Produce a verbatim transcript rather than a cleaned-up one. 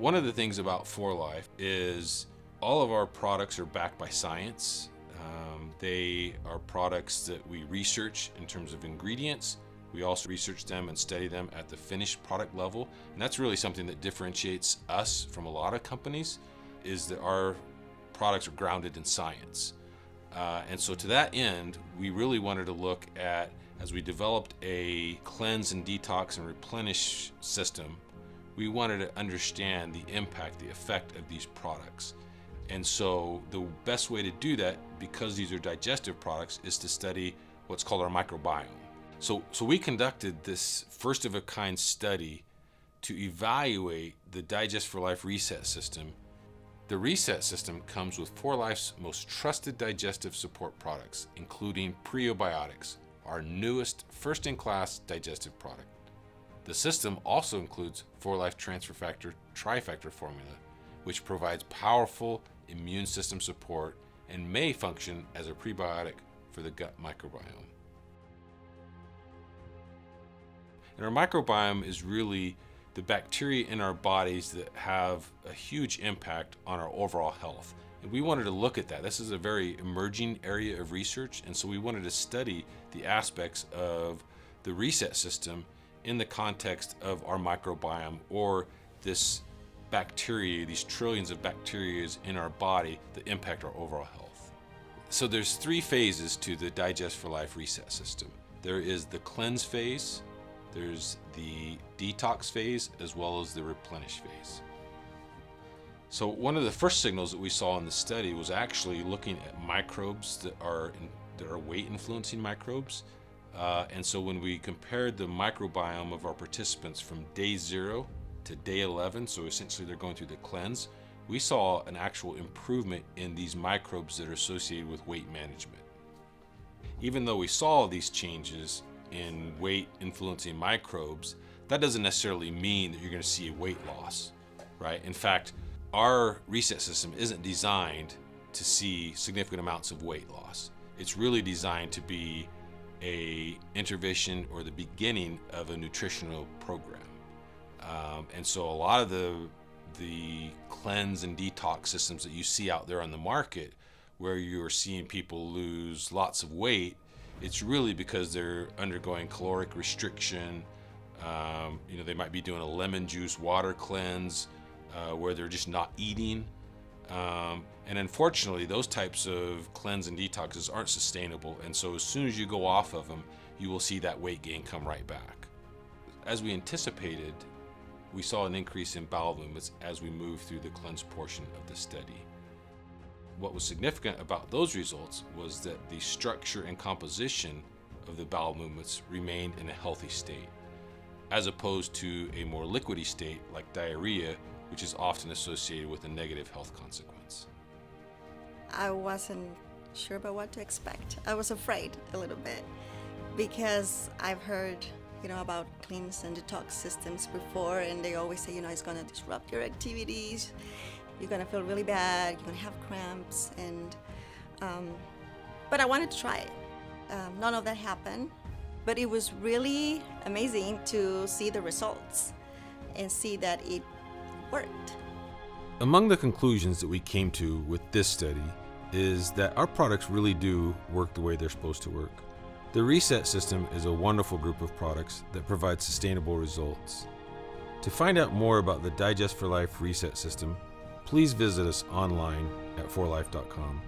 One of the things about four life is all of our products are backed by science. Um, they are products that we research in terms of ingredients. We also research them and study them at the finished product level. And that's really something that differentiates us from a lot of companies, is that our products are grounded in science. Uh, and so to that end, we really wanted to look at, as we developed a cleanse and detox and replenish system, we wanted to understand the impact, the effect of these products. And so the best way to do that, because these are digestive products, is to study what's called our microbiome. So, so we conducted this first of a kind study to evaluate the Digest four life Reset System. The Reset System comes with four life's most trusted digestive support products, including prebiotics, our newest first-in-class digestive product. The system also includes four life transfer factor trifactor formula, which provides powerful immune system support and may function as a prebiotic for the gut microbiome. And our microbiome is really the bacteria in our bodies that have a huge impact on our overall health. And we wanted to look at that. This is a very emerging area of research, and so we wanted to study the aspects of the reset system in the context of our microbiome, or this bacteria, these trillions of bacteria in our body that impact our overall health. So there's three phases to the Digest four life Reset System. There is the cleanse phase, there's the detox phase, as well as the replenish phase. So one of the first signals that we saw in the study was actually looking at microbes that are, that are weight influencing microbes. Uh, and so when we compared the microbiome of our participants from day zero to day eleven, so essentially they're going through the cleanse, we saw an actual improvement in these microbes that are associated with weight management. Even though we saw these changes in weight influencing microbes, that doesn't necessarily mean that you're going to see weight loss, right? In fact, our reset system isn't designed to see significant amounts of weight loss. It's really designed to be an intervention or the beginning of a nutritional program. Um, and so a lot of the, the cleanse and detox systems that you see out there on the market, where you're seeing people lose lots of weight, it's really because they're undergoing caloric restriction. Um, you know, they might be doing a lemon juice water cleanse uh, where they're just not eating. Um, and unfortunately, those types of cleanse and detoxes aren't sustainable. And so as soon as you go off of them, you will see that weight gain come right back. As we anticipated, we saw an increase in bowel movements as we moved through the cleanse portion of the study. What was significant about those results was that the structure and composition of the bowel movements remained in a healthy state, as opposed to a more liquidy state like diarrhea, which is often associated with a negative health consequence. I wasn't sure about what to expect. I was afraid a little bit, because I've heard, you know, about cleanse and detox systems before, and they always say, you know, it's going to disrupt your activities. You're gonna feel really bad, you're gonna have cramps, and um, but I wanted to try it. Um, none of that happened, but it was really amazing to see the results and see that it worked. Among the conclusions that we came to with this study is that our products really do work the way they're supposed to work. The Reset System is a wonderful group of products that provide sustainable results. To find out more about the Digest four life Reset System, please visit us online at four life dot com.